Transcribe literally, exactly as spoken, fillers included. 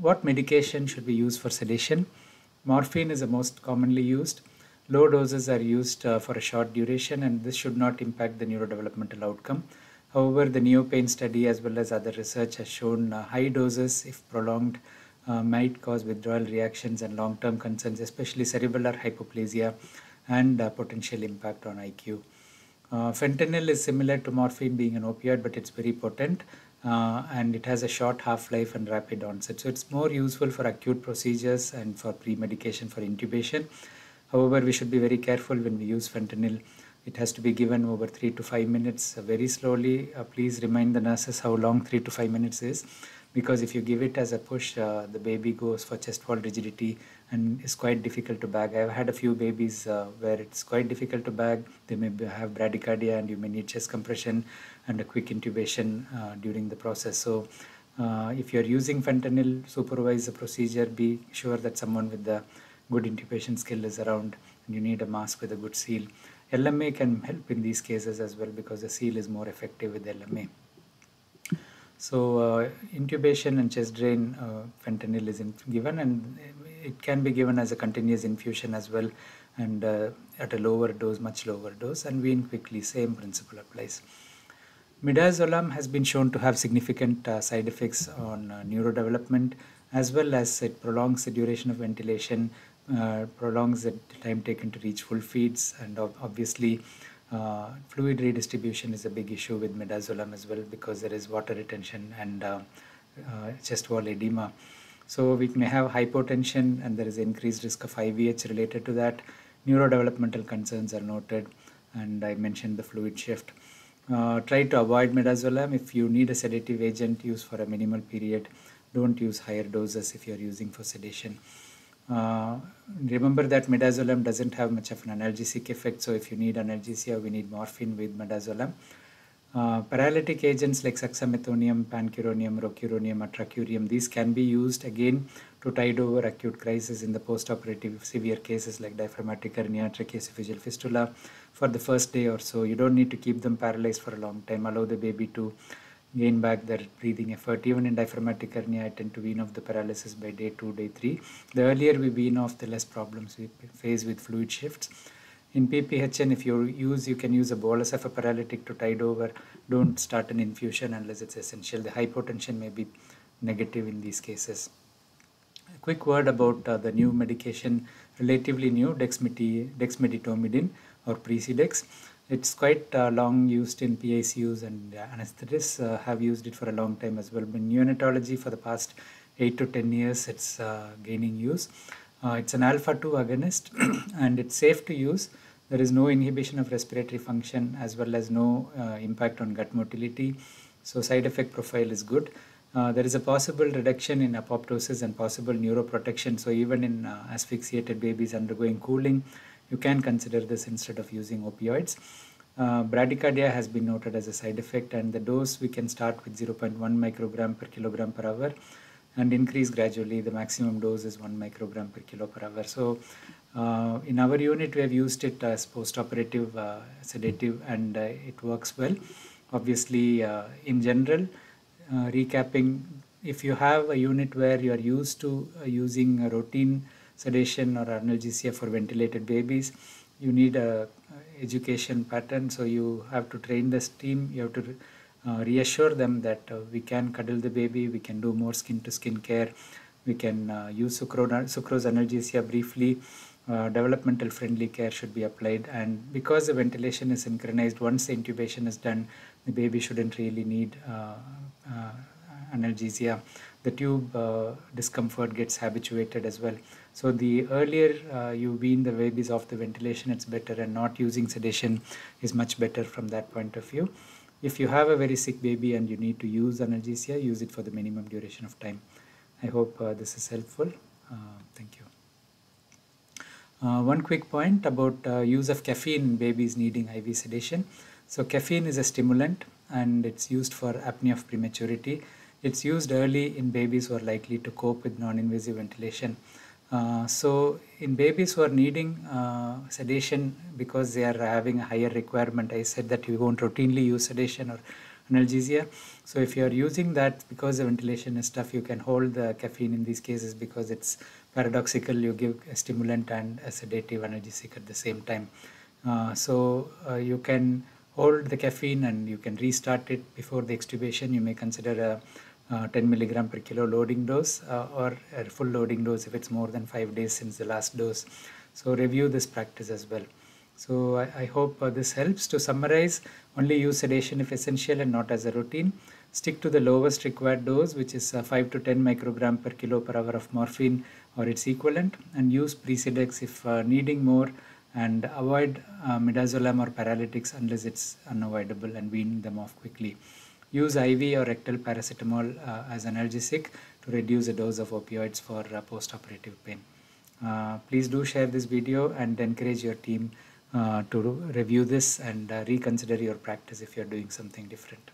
What medication should be used for sedation? Morphine is the most commonly used. Low doses are used uh, for a short duration, and this should not impact the neurodevelopmental outcome. However, the NeoPain study as well as other research has shown uh, high doses, if prolonged, uh, might cause withdrawal reactions and long-term concerns, especially cerebellar hypoplasia and uh, potential impact on I Q. Uh, fentanyl is similar to morphine, being an opioid, but it's very potent. Uh, and it has a short half-life and rapid onset, so it's more useful for acute procedures and for pre-medication for intubation. However, we should be very careful when we use fentanyl. It has to be given over three to five minutes uh, very slowly. Uh, please remind the nurses how long three to five minutes is, because if you give it as a push, uh, the baby goes for chest wall rigidity and it's quite difficult to bag. I've had a few babies uh, where it's quite difficult to bag. They may have bradycardia and you may need chest compression and a quick intubation uh, during the process. So uh, if you're using fentanyl, supervise the procedure. Be sure that someone with a good intubation skill is around, and you need a mask with a good seal. L M A can help in these cases as well, because the seal is more effective with L M A. So uh, intubation and chest drain, uh, fentanyl is given, and it can be given as a continuous infusion as well, and uh, at a lower dose, much lower dose, and wean quickly. Same principle applies. Midazolam has been shown to have significant uh, side effects on uh, neurodevelopment, as well as it prolongs the duration of ventilation, uh, prolongs the time taken to reach full feeds, and obviously uh, fluid redistribution is a big issue with midazolam as well, because there is water retention and uh, uh, chest wall edema. So we may have hypotension, and there is increased risk of I V H related to that. Neurodevelopmental concerns are noted, and I mentioned the fluid shift. Uh, try to avoid midazolam. If you need a sedative agent, use for a minimal period. Don't use higher doses if you are using for sedation. Uh, remember that midazolam doesn't have much of an analgesic effect, so if you need analgesia, we need morphine with midazolam. Uh, paralytic agents like succinylmethonium, pancuronium, rocuronium, atracurium, these can be used again to tide over acute crisis in the post-operative severe cases like diaphragmatic hernia, tracheoesophageal fistula. For the first day or so, you don't need to keep them paralyzed for a long time. Allow the baby to gain back their breathing effort. Even in diaphragmatic hernia, I tend to wean off the paralysis by day two, day three. The earlier we wean off, the less problems we face with fluid shifts. In P P H N, if you use, you can use a bolus of a paralytic to tide over. Don't start an infusion unless it's essential. The hypotension may be negative in these cases. A quick word about uh, the new medication, relatively new, dexmedetomidine or Presidex. It's quite uh, long used in P I C Us, and uh, anesthetists uh, have used it for a long time as well. In neonatology, for the past eight to ten years, it's uh, gaining use. Uh, it's an alpha two agonist, and it's safe to use. There is no inhibition of respiratory function, as well as no uh, impact on gut motility. So side effect profile is good. Uh, there is a possible reduction in apoptosis and possible neuroprotection. So even in uh, asphyxiated babies undergoing cooling, you can consider this instead of using opioids. Uh, bradycardia has been noted as a side effect, and the dose we can start with zero point one microgram per kilogram per hour and increase gradually. The maximum dose is one microgram per kilo per hour. So uh, in our unit, we have used it as post-operative uh, sedative, and uh, it works well. Obviously, uh, in general, Uh, recapping, if you have a unit where you are used to uh, using a routine sedation or analgesia for ventilated babies, you need a uh, education pattern. So you have to train this team. You have to uh, reassure them that uh, we can cuddle the baby, we can do more skin to skin care, we can uh, use sucrose, sucrose analgesia briefly. Uh, developmental friendly care should be applied, and because the ventilation is synchronized, once the intubation is done, the baby shouldn't really need uh, uh, analgesia. The tube uh, discomfort gets habituated as well. So the earlier uh, you wean the babies off the ventilation, it's better, and not using sedation is much better from that point of view. If you have a very sick baby and you need to use analgesia, use it for the minimum duration of time. I hope uh, this is helpful. Uh, thank you. Uh, one quick point about uh, use of caffeine in babies needing I V sedation. So caffeine is a stimulant, and it's used for apnea of prematurity. It's used early in babies who are likely to cope with non-invasive ventilation. Uh, so in babies who are needing uh, sedation because they are having a higher requirement, I said that you won't routinely use sedation or analgesia. So if you are using that, because the ventilation is tough, you can hold the caffeine in these cases because it's paradoxical. You give a stimulant and a sedative analgesic at the same time. Uh, so uh, you can hold the caffeine and you can restart it before the extubation. You may consider a, a ten milligram per kilo loading dose uh, or a full loading dose if it's more than five days since the last dose. So review this practice as well. So I, I hope uh, this helps. To summarize, only use sedation if essential and not as a routine. Stick to the lowest required dose, which is uh, five to ten microgram per kilo per hour of morphine or its equivalent, and use Presidex if uh, needing more, and avoid uh, midazolam or paralytics unless it's unavoidable, and wean them off quickly. Use I V or rectal paracetamol uh, as analgesic to reduce the dose of opioids for uh, post-operative pain. Uh, please do share this video and encourage your team uh, to review this and uh, reconsider your practice if you're doing something different.